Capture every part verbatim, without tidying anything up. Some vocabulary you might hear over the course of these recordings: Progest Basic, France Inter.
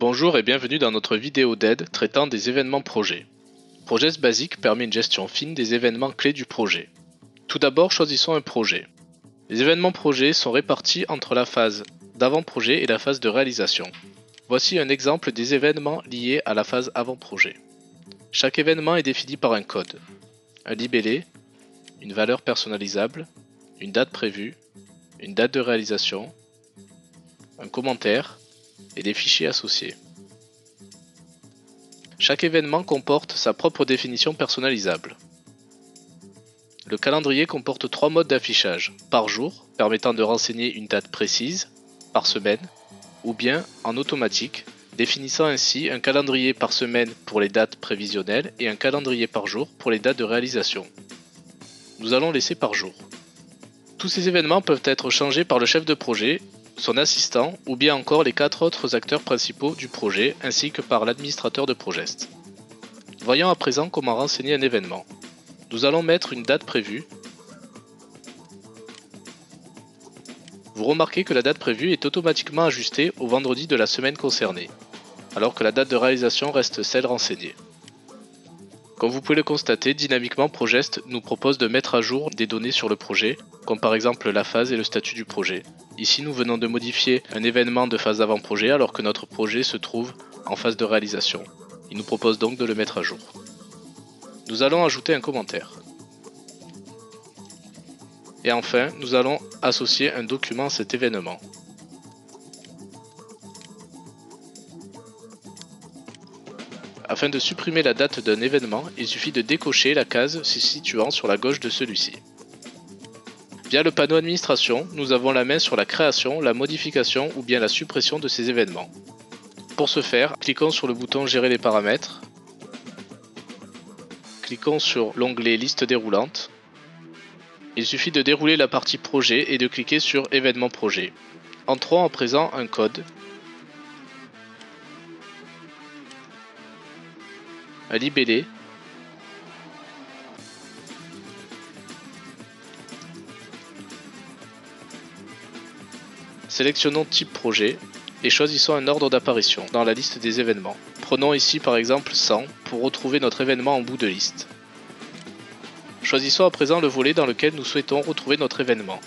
Bonjour et bienvenue dans notre vidéo d'aide traitant des événements projet. Progest Basic permet une gestion fine des événements clés du projet. Tout d'abord, choisissons un projet. Les événements projet sont répartis entre la phase d'avant-projet et la phase de réalisation. Voici un exemple des événements liés à la phase avant-projet. Chaque événement est défini par un code, un libellé, une valeur personnalisable, une date prévue, une date de réalisation, un commentaire, et des fichiers associés. Chaque événement comporte sa propre définition personnalisable. Le calendrier comporte trois modes d'affichage, par jour, permettant de renseigner une date précise, par semaine, ou bien en automatique, définissant ainsi un calendrier par semaine pour les dates prévisionnelles et un calendrier par jour pour les dates de réalisation. Nous allons laisser par jour. Tous ces événements peuvent être changés par le chef de projet, son assistant ou bien encore les quatre autres acteurs principaux du projet ainsi que par l'administrateur de Progest. Voyons à présent comment renseigner un événement. Nous allons mettre une date prévue. Vous remarquez que la date prévue est automatiquement ajustée au vendredi de la semaine concernée, alors que la date de réalisation reste celle renseignée. Comme vous pouvez le constater, dynamiquement Progest nous propose de mettre à jour des données sur le projet, comme par exemple la phase et le statut du projet. Ici, nous venons de modifier un événement de phase avant-projet alors que notre projet se trouve en phase de réalisation. Il nous propose donc de le mettre à jour. Nous allons ajouter un commentaire. Et enfin, nous allons associer un document à cet événement. Afin de supprimer la date d'un événement, il suffit de décocher la case se situant sur la gauche de celui-ci. Via le panneau administration, nous avons la main sur la création, la modification ou bien la suppression de ces événements. Pour ce faire, cliquons sur le bouton Gérer les paramètres, cliquons sur l'onglet Liste déroulante. Il suffit de dérouler la partie projet et de cliquer sur Événement projet. Entrons à présent un code, un libellé, sélectionnons type projet et choisissons un ordre d'apparition dans la liste des événements. Prenons ici par exemple cent pour retrouver notre événement en bout de liste. Choisissons à présent le volet dans lequel nous souhaitons retrouver notre événement.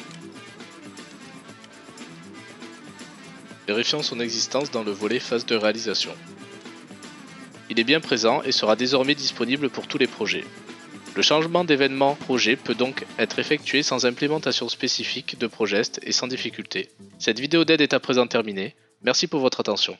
Vérifions son existence dans le volet phase de réalisation. Il est bien présent et sera désormais disponible pour tous les projets. Le changement d'événement projet peut donc être effectué sans implémentation spécifique de Progest et sans difficulté. Cette vidéo d'aide est à présent terminée. Merci pour votre attention.